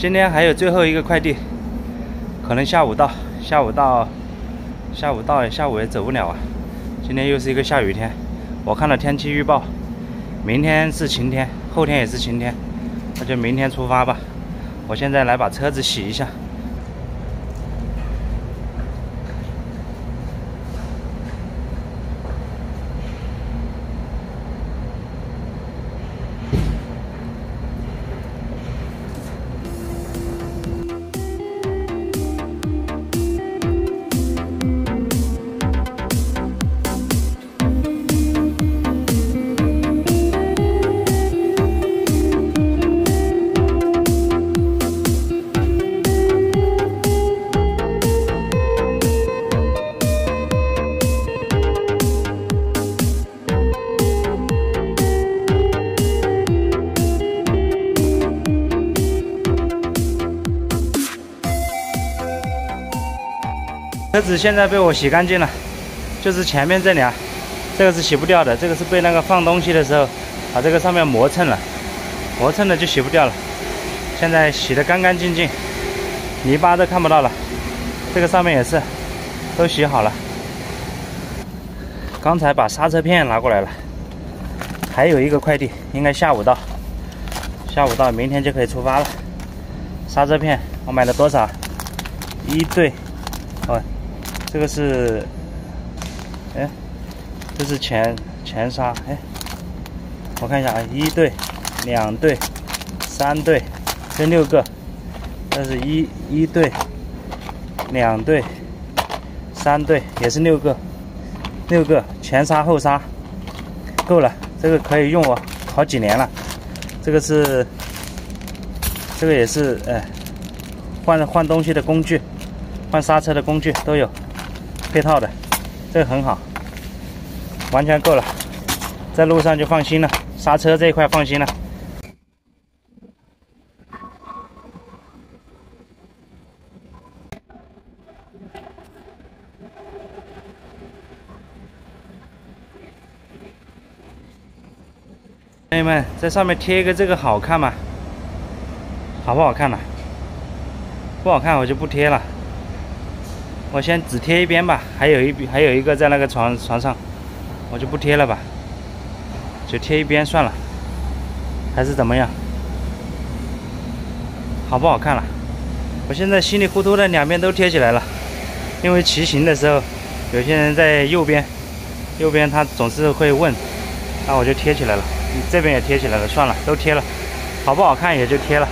今天还有最后一个快递，可能下午也走不了啊。今天又是一个下雨天，我看了天气预报，明天是晴天，后天也是晴天，那就明天出发吧。我现在来把车子洗一下。 车子现在被我洗干净了，就是前面这里啊，这个是洗不掉的，这个是被那个放东西的时候把这个上面磨蹭了，磨蹭了就洗不掉了。现在洗得干干净净，泥巴都看不到了。这个上面也是，都洗好了。刚才把刹车片拿过来了，还有一个快递，应该下午到，明天就可以出发了。刹车片我买了多少？一对，哦。 这个是，哎，这是前刹，哎，我看一下啊，一对，两对，三对，这六个，这是一对，两对，三对，也是六个，前刹后刹，够了，这个可以用我好几年了，这个是，这个也是，哎，换东西的工具，换刹车的工具都有。 配套的，这个很好，完全够了，在路上就放心了，刹车这一块放心了。朋友们，在上面贴一个这个好看吗？好不好看呢？不好看我就不贴了。 我先只贴一边吧，还有一个在那个床上，我就不贴了吧，就贴一边算了，还是怎么样？好不好看了？我现在稀里糊涂的两边都贴起来了，因为骑行的时候，有些人在右边他总是会问，那我就贴起来了，你这边也贴起来了，算了，都贴了，好不好看也就贴了，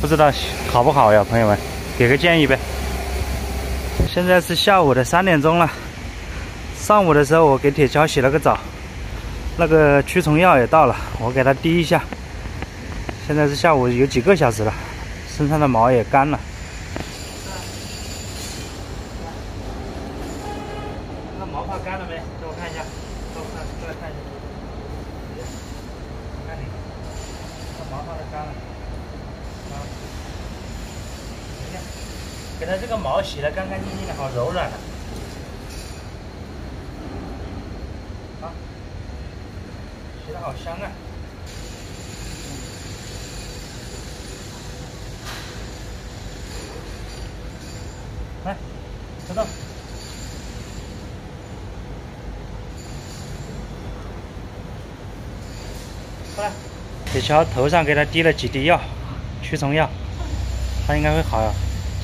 不知道好不好呀，朋友们，给个建议呗。 现在是下午的3点钟了。上午的时候，我给铁锹洗了个澡，那个驱虫药也到了，我给它滴一下。现在是下午有几个小时了，身上的毛也干了。那毛发干了没？给我看一下，看你，那毛发都干了。啊，等一下。 给它这个毛洗得干干净净的，好柔软的。啊，洗得好香啊！来，知道。过来。铁锹头上给它滴了几滴药，驱虫药，它应该会好啊。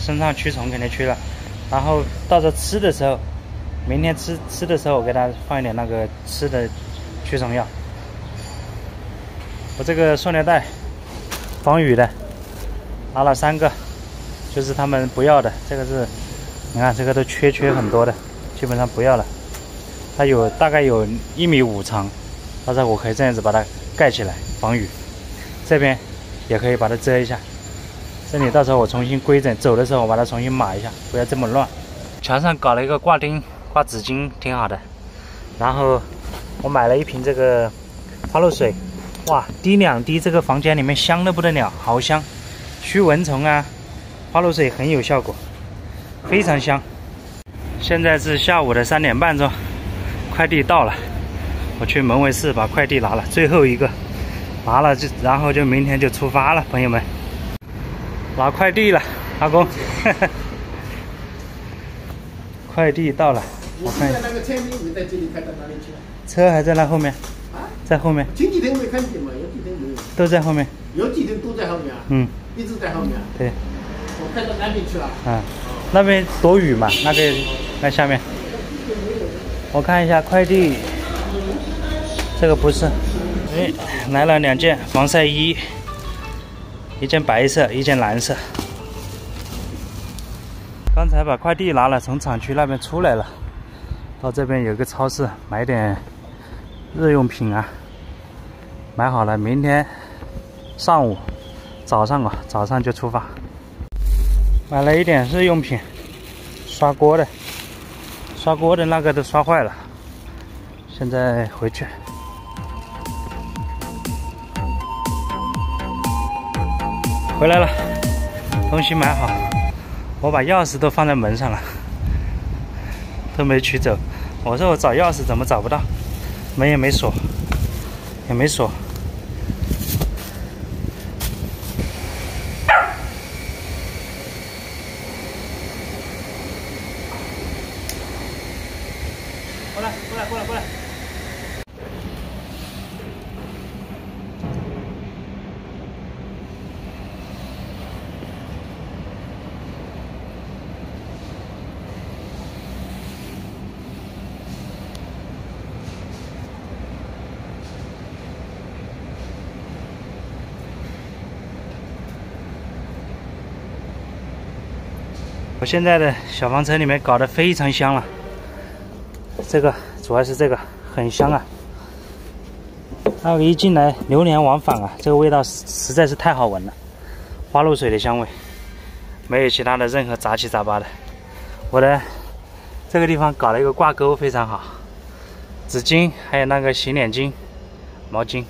身上驱虫肯定驱了，然后到时候吃的时候，明天吃的时候我给它放一点那个吃的驱虫药。我这个塑料袋防雨的拿了3个，就是他们不要的。这个是，你看这个都缺很多的，基本上不要了。它有大概有1.5米长，到时候我可以这样子把它盖起来防雨，这边也可以把它遮一下。 这里到时候我重新规整，走的时候我把它重新码一下，不要这么乱。墙上搞了一个挂钉，挂纸巾挺好的。然后我买了一瓶这个花露水，哇，滴2滴，这个房间里面香的不得了，好香，驱蚊虫啊，花露水很有效果，非常香。现在是下午的3点半钟，快递到了，我去门卫室把快递拿了，最后一个拿了就，然后就明天就出发了，朋友们。拿快递了，阿公，快递到了。我看一下。车还在那后面。啊？在后面。前几天没看见嘛，有几天没有。都在后面。有几天都在后面啊？嗯。一直在后面。对。我开到那边去了。啊。那边躲雨嘛，那个那下面。我看一下快递。 这个不是，哎，来了两件防晒衣，一件白色，一件蓝色。刚才把快递拿了，从厂区那边出来了，到这边有个超市买点日用品啊。买好了，明天上午、早上就出发。买了一点日用品，刷锅的那个都刷坏了，现在回去。 回来了，东西买好，我把钥匙都放在门上了，都没取走。我说我找钥匙怎么找不到，门也没锁，也没锁。过来！我现在的小房车里面搞得非常香了，这个主要是这个很香啊。那个一进来流连往返啊，这个味道实在是太好闻了，花露水的香味，没有其他的任何杂七杂八的。我的这个地方搞了一个挂钩非常好，纸巾还有那个洗脸巾、毛巾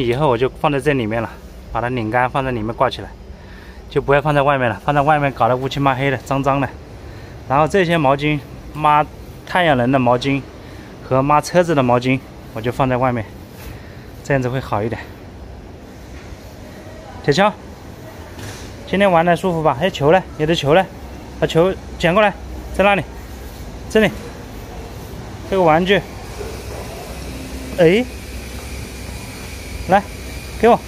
以后我就放在这里面了，把它拧干放在里面挂起来。 就不要放在外面了，放在外面搞得乌漆嘛黑的、脏脏的。然后这些毛巾，抹太阳能的毛巾和抹车子的毛巾，我就放在外面，这样子会好一点。铁锹，今天玩的舒服吧？哎，球嘞，你的球嘞，把球捡过来，在那里，这里，这个玩具，哎，来，给我，